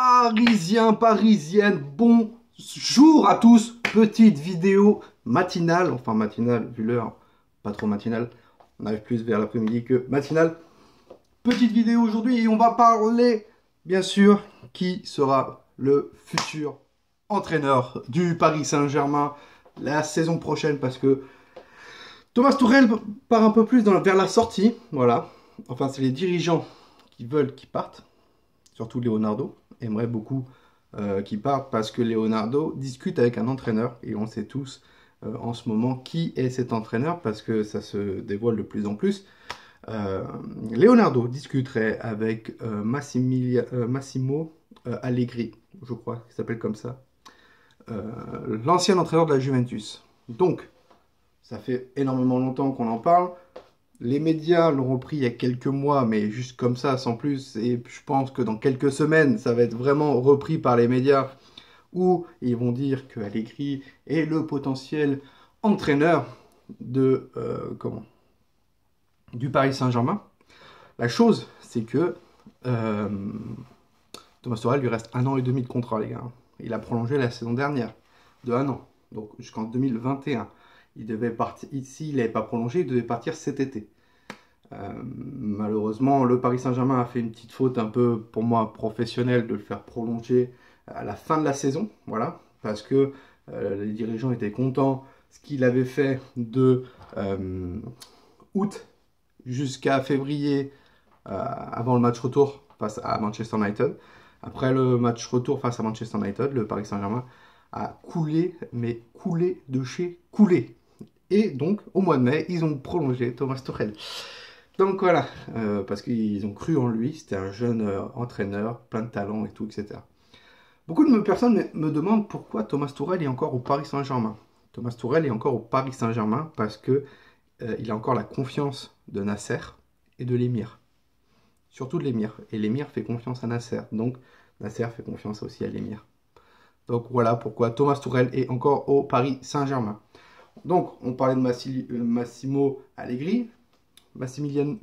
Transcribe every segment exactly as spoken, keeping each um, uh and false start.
Parisiens, parisiennes, bonjour à tous. Petite vidéo matinale, enfin matinale vu l'heure, pas trop matinale. On arrive plus vers l'après-midi que matinale. Petite vidéo aujourd'hui et on va parler, bien sûr, qui sera le futur entraîneur du Paris Saint-Germain la saison prochaine, parce que Thomas Tuchel part un peu plus dans, vers la sortie. Voilà. Enfin, c'est les dirigeants qui veulent qu'il parte. Surtout Leonardo aimerait beaucoup euh, qu'il parte, parce que Leonardo discute avec un entraîneur et on sait tous euh, en ce moment qui est cet entraîneur, parce que ça se dévoile de plus en plus. Euh, Leonardo discuterait avec euh, Massimilia, euh, Massimo euh, Allegri, je crois qu'il s'appelle comme ça, euh, l'ancien entraîneur de la Juventus. Donc, ça fait énormément longtemps qu'on en parle. Les médias l'ont repris il y a quelques mois, mais juste comme ça, sans plus. Et je pense que dans quelques semaines, ça va être vraiment repris par les médias, où ils vont dire que Allegri est le potentiel entraîneur de, euh, comment, du Paris Saint-Germain. La chose, c'est que euh, Thomas Tuchel lui reste un an et demi de contrat, les gars. Il a prolongé la saison dernière de un an, donc jusqu'en deux mille vingt et un. Il devait partir, s'il n'avait pas prolongé, il devait partir cet été. Euh, malheureusement, le Paris Saint-Germain a fait une petite faute un peu, pour moi, professionnelle, de le faire prolonger à la fin de la saison. Voilà, parce que euh, les dirigeants étaient contents. Ce qu'il avait fait de euh, août jusqu'à février, euh, avant le match retour face à Manchester United. Après le match retour face à Manchester United, le Paris Saint-Germain a coulé, mais coulé de chez coulé. Et donc, au mois de mai, ils ont prolongé Thomas Tuchel. Donc voilà, euh, parce qu'ils ont cru en lui. C'était un jeune euh, entraîneur, plein de talent et tout, et cetera. Beaucoup de personnes me demandent pourquoi Thomas Tuchel est encore au Paris Saint-Germain. Thomas Tuchel est encore au Paris Saint-Germain parce que euh, il a encore la confiance de Nasser et de l'émir. Surtout de l'émir. Et l'émir fait confiance à Nasser. Donc, Nasser fait confiance aussi à l'émir. Donc voilà pourquoi Thomas Tuchel est encore au Paris Saint-Germain. Donc, on parlait de Massi, euh, Massimo Allegri, Massimiliano,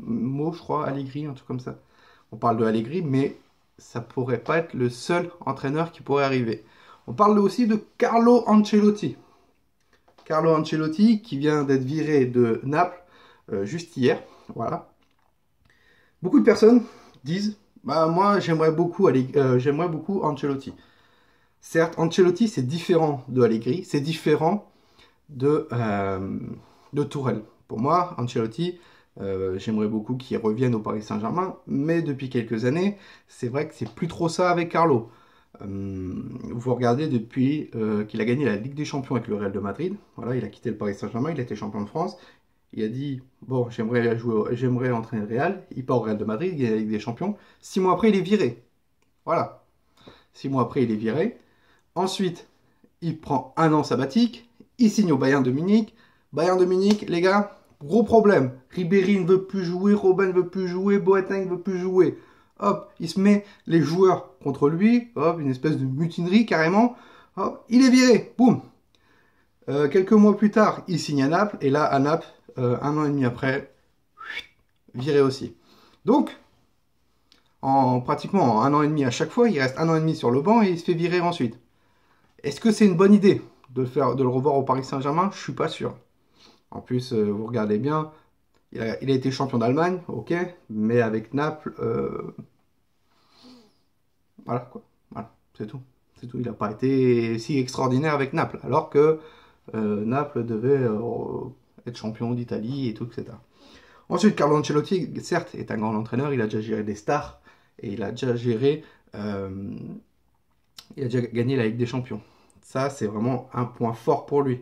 je crois, Allegri, un truc comme ça. On parle de Allegri, mais ça pourrait pas être le seul entraîneur qui pourrait arriver. On parle aussi de Carlo Ancelotti. Carlo Ancelotti, qui vient d'être viré de Naples euh, juste hier, voilà. Beaucoup de personnes disent, bah moi j'aimerais beaucoup, euh, j'aimerais beaucoup Ancelotti. Certes, Ancelotti, c'est différent de Allegri, c'est différent de, euh, de Tuchel. Pour moi, Ancelotti, euh, j'aimerais beaucoup qu'il revienne au Paris Saint-Germain, mais depuis quelques années, c'est vrai que c'est plus trop ça avec Carlo. Euh, vous regardez depuis euh, qu'il a gagné la Ligue des Champions avec le Real de Madrid, voilà, il a quitté le Paris Saint-Germain, il a été champion de France, il a dit, bon, j'aimerais jouer, j'aimerais entraîner le Real, il part au Real de Madrid, il gagne la Ligue des Champions, six mois après, il est viré. Voilà. Six mois après, il est viré. Ensuite, il prend un an sabbatique, il signe au Bayern de Munich. Bayern de Munich, les gars, gros problème. Ribéry ne veut plus jouer, Robben ne veut plus jouer, Boateng ne veut plus jouer. Hop, il se met les joueurs contre lui, hop, une espèce de mutinerie carrément. Hop, il est viré, boum. Euh, quelques mois plus tard, il signe à Naples, et là, à Naples, euh, un an et demi après, viré aussi. Donc, en pratiquement en un an et demi à chaque fois, il reste un an et demi sur le banc et il se fait virer ensuite. Est-ce que c'est une bonne idée de le, faire, de le revoir au Paris Saint-Germain? Je ne suis pas sûr. En plus, euh, vous regardez bien, il a, il a été champion d'Allemagne, ok, mais avec Naples, euh... voilà, quoi. Voilà, c'est tout. C'est tout. Il n'a pas été si extraordinaire avec Naples, alors que euh, Naples devait euh, être champion d'Italie et tout, et cetera. Ensuite, Carlo Ancelotti, certes, est un grand entraîneur, il a déjà géré des stars, et il a déjà géré, euh, il a déjà gagné la Ligue des Champions. Ça, c'est vraiment un point fort pour lui.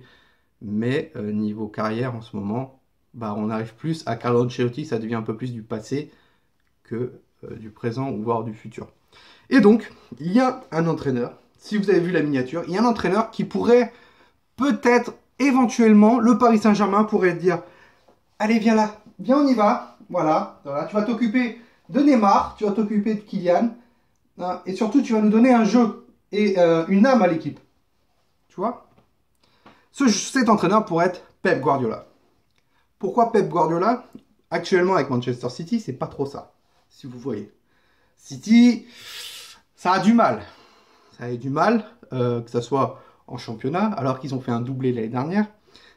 Mais euh, niveau carrière, en ce moment, bah, on arrive plus à Carlo Ancelotti. Ça devient un peu plus du passé que euh, du présent, ou voire du futur. Et donc, il y a un entraîneur. Si vous avez vu la miniature, il y a un entraîneur qui pourrait peut-être, éventuellement, le Paris Saint-Germain pourrait dire « Allez, viens là, viens, on y va. Voilà, voilà tu vas t'occuper de Neymar, tu vas t'occuper de Kylian. Hein, et surtout, tu vas nous donner un jeu et euh, une âme à l'équipe. » Tu vois, Ce, cet entraîneur pourrait être Pep Guardiola. Pourquoi Pep Guardiola? Actuellement, avec Manchester City, c'est pas trop ça, si vous voyez. City, ça a du mal. Ça a du mal, euh, que ce soit en championnat, alors qu'ils ont fait un doublé l'année dernière.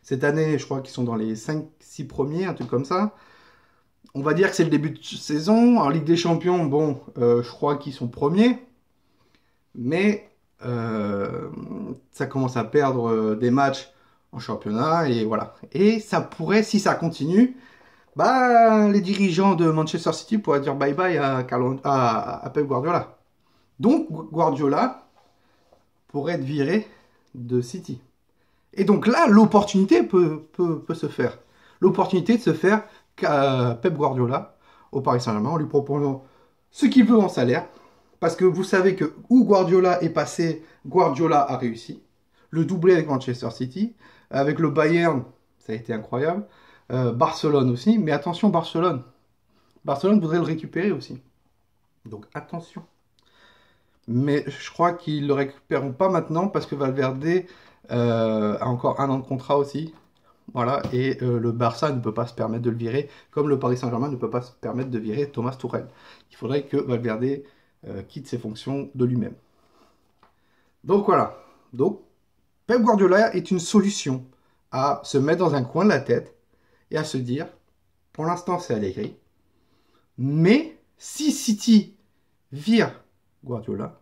Cette année, je crois qu'ils sont dans les cinq six premiers, un truc comme ça. On va dire que c'est le début de saison. En Ligue des Champions, bon, euh, je crois qu'ils sont premiers. Mais euh, ça commence à perdre des matchs en championnat. Et voilà. Et ça pourrait, si ça continue, bah, les dirigeants de Manchester City pourraient dire bye-bye à, à, à Pep Guardiola. Donc, Guardiola pourrait être viré de City. Et donc là, l'opportunité peut, peut, peut se faire. L'opportunité de se faire euh, Pep Guardiola au Paris Saint-Germain en lui proposant ce qu'il veut en salaire. Parce que vous savez que où Guardiola est passé, Guardiola a réussi. Le doublé avec Manchester City, avec le Bayern, ça a été incroyable. Euh, Barcelone aussi, mais attention Barcelone. Barcelone voudrait le récupérer aussi. Donc attention. Mais je crois qu'ils ne le récupéreront pas maintenant parce que Valverde euh, a encore un an de contrat aussi. Voilà, et euh, le Barça ne peut pas se permettre de le virer, comme le Paris Saint-Germain ne peut pas se permettre de virer Thomas Tuchel. Il faudrait que Valverde euh, quitte ses fonctions de lui-même. Donc voilà. Donc Pep Guardiola est une solution à se mettre dans un coin de la tête et à se dire, pour l'instant c'est Allegri, mais si City vire Guardiola,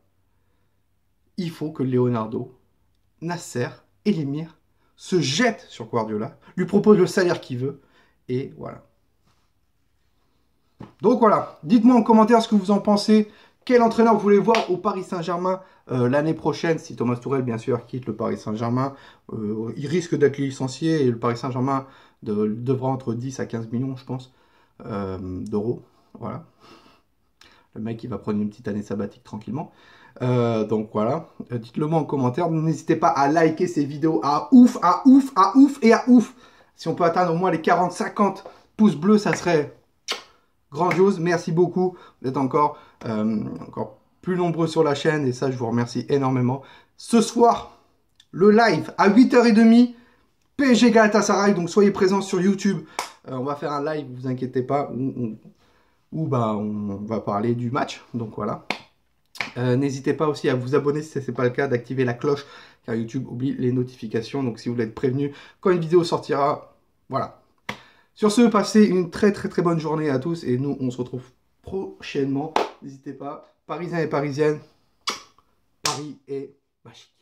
il faut que Leonardo, Nasser et l'émir se jettent sur Guardiola, lui proposent le salaire qu'il veut, et voilà. Donc voilà, dites-moi en commentaire ce que vous en pensez, quel entraîneur vous voulez voir au Paris Saint-Germain euh, l'année prochaine, si Thomas Tuchel, bien sûr, quitte le Paris Saint-Germain, euh, il risque d'être licencié, et le Paris Saint-Germain de, devra entre dix à quinze millions, je pense, euh, d'euros, voilà. Le mec, il va prendre une petite année sabbatique tranquillement. Euh, donc voilà, euh, dites-le moi en commentaire. N'hésitez pas à liker ces vidéos à ouf, à ouf, à ouf et à ouf. Si on peut atteindre au moins les quarante cinquante pouces bleus, ça serait grandiose. Merci beaucoup. Vous êtes encore, euh, encore plus nombreux sur la chaîne et ça, je vous remercie énormément. Ce soir, le live à huit heures trente, P S G Galatasaray. Donc soyez présents sur YouTube. Euh, on va faire un live, ne vous inquiétez pas. On, on... où bah, on va parler du match, donc voilà. Euh, n'hésitez pas aussi à vous abonner si ce n'est pas le cas, d'activer la cloche, car YouTube oublie les notifications, donc si vous voulez être prévenu quand une vidéo sortira, voilà. Sur ce, passez une très très très bonne journée à tous, et nous on se retrouve prochainement, n'hésitez pas, Parisiens et Parisiennes, Paris est magique.